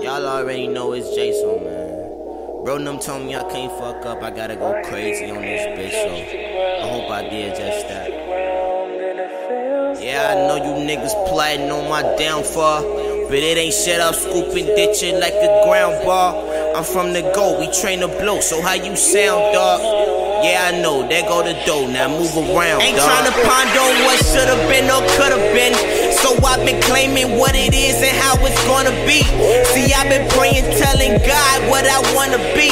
Y'all already know it's Jaysohh, man. Bro, them told me I can't fuck up. I gotta go crazy on this bitch, so I hope I did just that. Yeah, I know you niggas plotting on my downfall, but it ain't shut up, scooping, ditching like a ground ball. I'm from the go, we train to blow, so how you sound, dog? Yeah, I know, there go the dough, now move around, ain't tryna ponder what should've been or could've been, so I've been claiming what it is and how it's gonna be. See, I've been praying, telling God what I wanna be,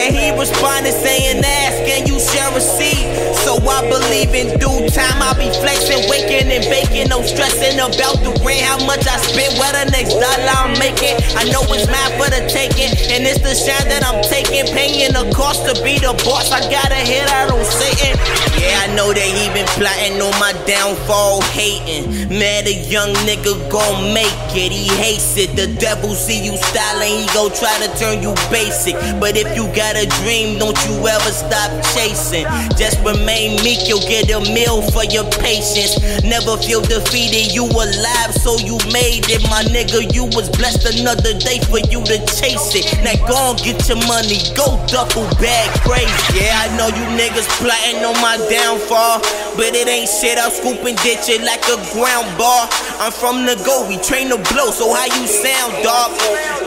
and He responded saying, ask and you shall receive. So I believe in due time I'll be flexing, waking and baking, no stressing about the rent, how much I spend, where the next dollar I'm making. I know it's mine for the taking, and it's the shine that I'm taking, paying the cost to be the boss. I gotta hit out on Satan. Yeah, I know they even plotting on my downfall, hating. Mad a young nigga gon' make it, he hates it. The devil see you styling, he gon' try to turn you basic. But if you got a dream, don't you ever stop chasing. Just remain meek, you'll get a meal for your patience. Never feel defeated, you alive, so you made it. My nigga, you was blessed another day for you to chase it. Now go on, get your money, go duffel bag crazy. Yeah, I know you niggas plotting on my downfall, but it ain't shit, I'm scooping, ditching like a ground ball. I'm from the go, we train to blow, so how you sound, dog?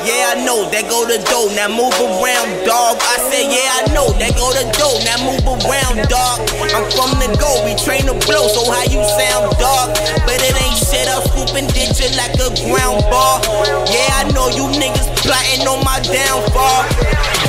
Yeah, I know, that go the dough, now move around, dog. I said, yeah, I know, that go the dough, now move around, dog. I'm from the go, we train to blow, so how you sound, dog? But it ain't shit, I'm scooping, ditching like a ground ball. Yeah, I know you niggas plotting on my downfall.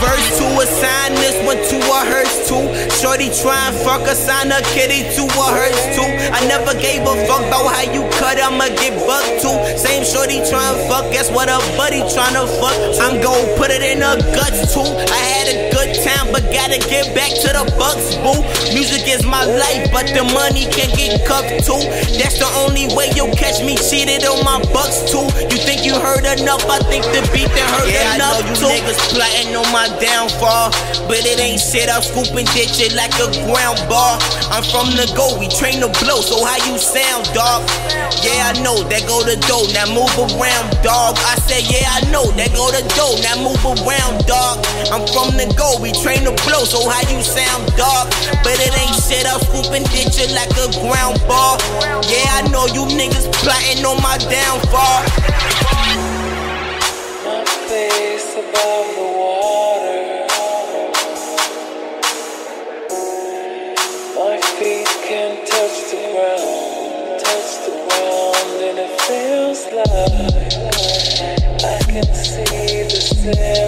Verse 2, assign this one to a hearse too. Shorty try and fuck, assign her kitty to a hearse too. I never gave a fuck about how you cut, I'ma get bucked too. Same shorty try and fuck, guess what her buddy tryna fuck. I'm gon' put it in her guts too. I had a good time, but gotta get back to the bucks, boo. Music is my life, but the money can get cuffed too. That's the only way you'll catch me cheated on my bucks too. You think you heard enough, I think the beat that hurt yeah, enough too. Yeah, I know you niggas plotting on my downfall, but it ain't shit, I'm scooping, ditching like a ground ball. I'm from the go, we train to blow, so how you sound, dog? Yeah, I know, that go the dough, now move around, dog. I said, yeah, I know, that go the dough, now move around, dog. I'm from the go, we train to blow, so how you sound, dog? But it ain't shit, I'm scooping, ditching like a ground ball. Yeah, I know you niggas plotting on my downfall. My face above the wall, can't touch the ground, and it feels like I can see the sand.